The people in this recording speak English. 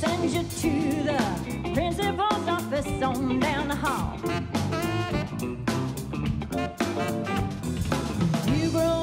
send you to the principal's office on down the hall. You grow